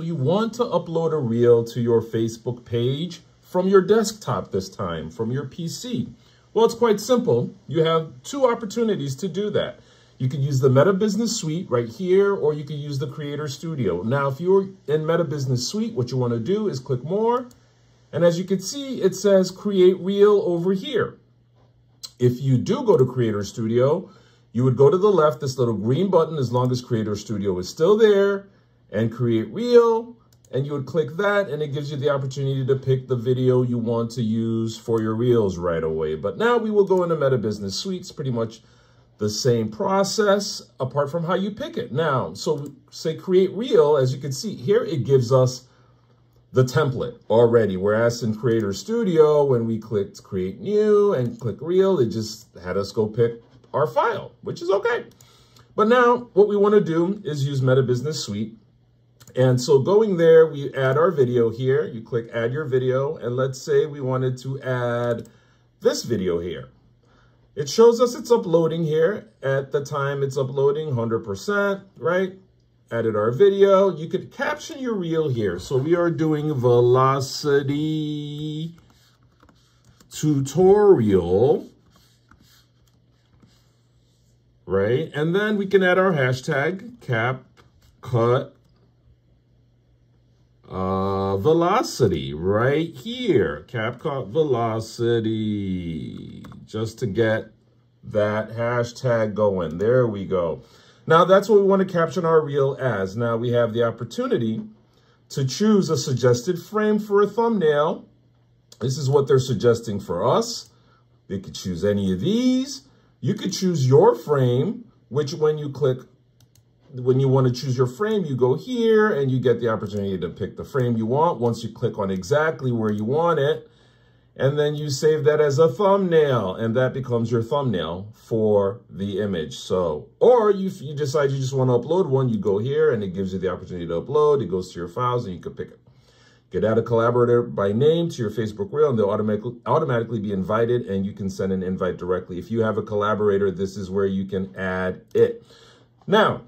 So you want to upload a reel to your Facebook page from your desktop this time, from your PC. Well, it's quite simple. You have two opportunities to do that. You can use the Meta Business Suite right here, or you can use the Creator Studio. Now, if you're in Meta Business Suite, what you want to do is click More. And as you can see, it says Create Reel over here. If you do go to Creator Studio, you would go to the left, this little green button, as long as Creator Studio is still there, and Create Reel. And you would click that, and it gives you the opportunity to pick the video you want to use for your reels right away. But now we will go into Meta Business Suite. It's pretty much the same process, apart from how you pick it. Now, so say Create Reel, as you can see here, it gives us the template already. Whereas in Creator Studio, when we clicked Create New and click Reel, it just had us go pick our file, which is okay. But now what we want to do is use Meta Business Suite. And so going there, we add our video here. You click Add Your Video, and let's say we wanted to add this video here. It shows us it's uploading here. At the time it's uploading 100%, right? Added our video. You could caption your reel here. So we are doing velocity tutorial, right? And then we can add our hashtag CapCut velocity right here. CapCut velocity, just to get that hashtag going. There we go. Now that's what we want to caption our reel as. Now we have the opportunity to choose a suggested frame for a thumbnail. This is what they're suggesting for us. You could choose any of these. You could choose your frame, which when you click, when you want to choose your frame, you go here and you get the opportunity to pick the frame you want once you click on exactly where you want it. And then you save that as a thumbnail, and that becomes your thumbnail for the image. So, or if you decide you just want to upload one, you go here and it gives you the opportunity to upload. It goes to your files and you can pick it. You could add a collaborator by name to your Facebook reel, and they'll automatically be invited, and you can send an invite directly. If you have a collaborator, this is where you can add it. Now,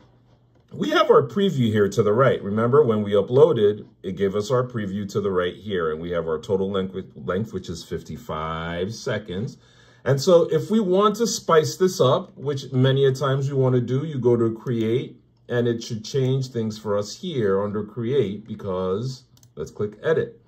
we have our preview here to the right. Remember, when we uploaded, it gave us our preview to the right here, and we have our total length, which is 55 seconds. And so if we want to spice this up, which many a times we want to do, you go to Create, and it should change things for us here under Create, because let's click Edit.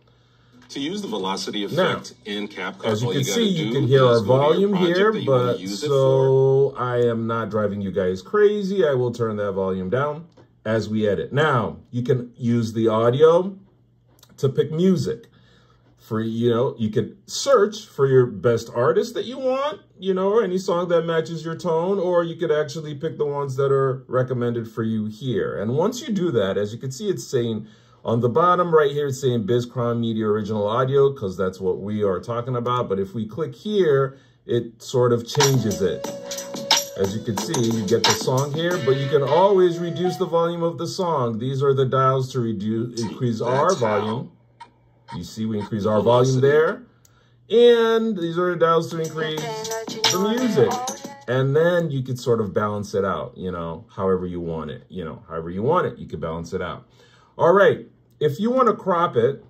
To use the velocity effect now, in CapCut, as you can see, you can hear our volume here, but so I am not driving you guys crazy. I will turn that volume down as we edit. Now, you can use the audio to pick music. For, you know, you could search for your best artist that you want, you know, or any song that matches your tone, or you could actually pick the ones that are recommended for you here. And once you do that, as you can see, it's saying, on the bottom right here, it's saying BizCrown Media Original Audio, because that's what we are talking about. But if we click here, it sort of changes it. As you can see, you get the song here, but you can always reduce the volume of the song. These are the dials to increase our volume. You see, we increase our volume there. And these are the dials to increase the music. And then you can sort of balance it out, you know, however you want it. You know, however you want it, you can balance it out. All right, if you want to crop it,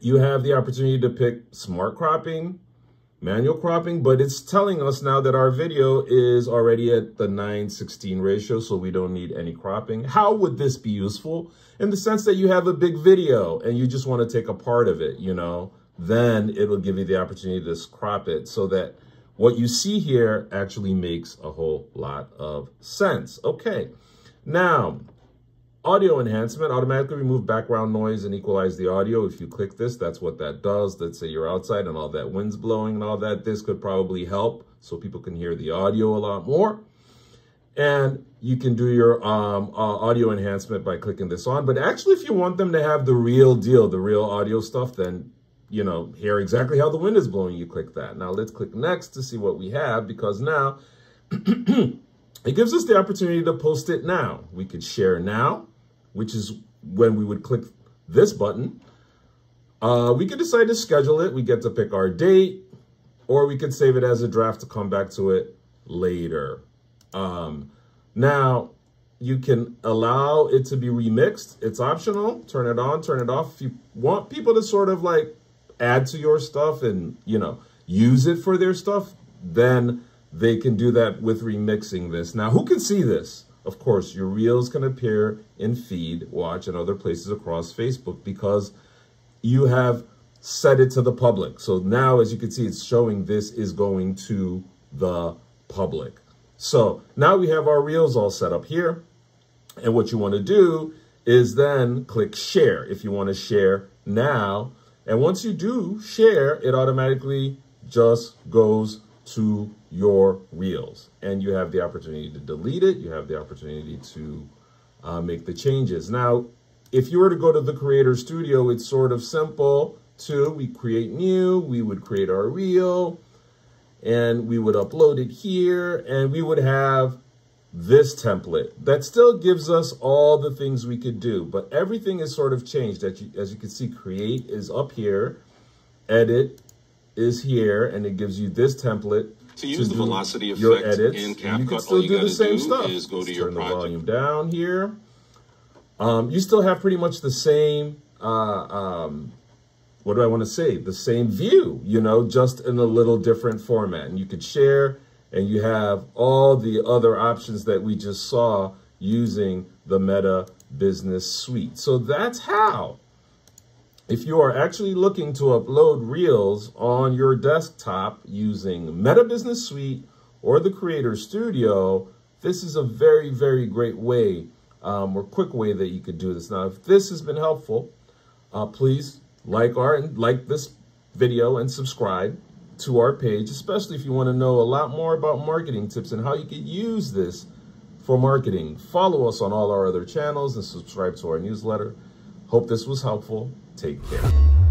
you have the opportunity to pick smart cropping, manual cropping, but it's telling us now that our video is already at the 9:16 ratio, so we don't need any cropping. How would this be useful? In the sense that you have a big video and you just want to take a part of it, you know, then it will give you the opportunity to crop it so that what you see here actually makes a whole lot of sense. Okay, now, audio enhancement, automatically remove background noise and equalize the audio. If you click this, that's what that does. Let's say you're outside and all that wind's blowing and all that. This could probably help so people can hear the audio a lot more. And you can do your audio enhancement by clicking this on. But actually, if you want them to have the real deal, the real audio stuff, then, you know, hear exactly how the wind is blowing, you click that. Now let's click next to see what we have, because now it gives us the opportunity to post it now. We could share now, which is when we would click this button. We could decide to schedule it. We get to pick our date, or we could save it as a draft to come back to it later. Now, You can allow it to be remixed. It's optional. Turn it on, turn it off. If you want people to sort of like add to your stuff and, you know, use it for their stuff, then they can do that with remixing this. Now, who can see this? Of course, your reels can appear in feed, watch, and other places across Facebook because you have set it to the public. So now, as you can see, it's showing this is going to the public. So now we have our reels all set up here. And what you want to do is then click share if you want to share now. And once you do share, it automatically just goes to your reels. And you have the opportunity to delete it. You have the opportunity to make the changes. Now, if you were to go to the Creator Studio, it's sort of simple too. We create new, we would create our reel, and we would upload it here, and we would have this template that still gives us all the things we could do, but everything is sort of changed. As you can see, create is up here, edit is here, and it gives you this template to use the velocity effect in CapCut. You can still do the same stuff. Turn the volume down here. You still have pretty much the same, what do I want to say? The same view, you know, just in a little different format. And you could share, and you have all the other options that we just saw using the Meta Business Suite. So that's how, if you are actually looking to upload reels on your desktop using Meta Business Suite or the Creator Studio, this is a very, very great way or quick way that you could do this. Now, if this has been helpful, please like this video and subscribe to our page, especially if you want to know a lot more about marketing tips and how you can use this for marketing. Follow us on all our other channels and subscribe to our newsletter. Hope this was helpful. Take care.